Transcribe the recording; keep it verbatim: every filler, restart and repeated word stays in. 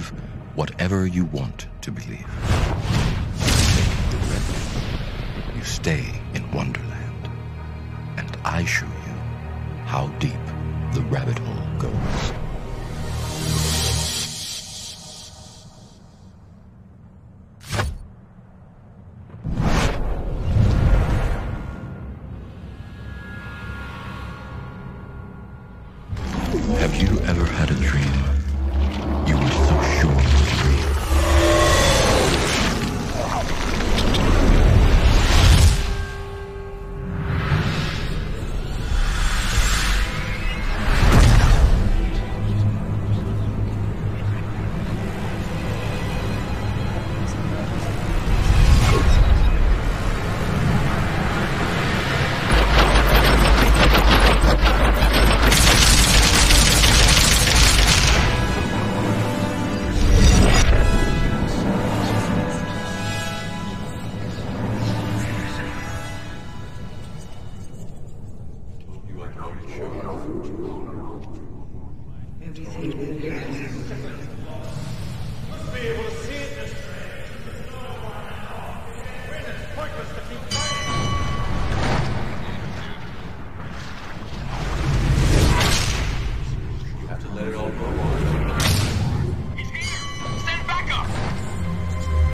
believe whatever you want to believe. The rest, you stay in Wonderland, and I show you how deep the rabbit hole goes. Have you ever had a dream you were so sure was real? Everything will be able to see it this time.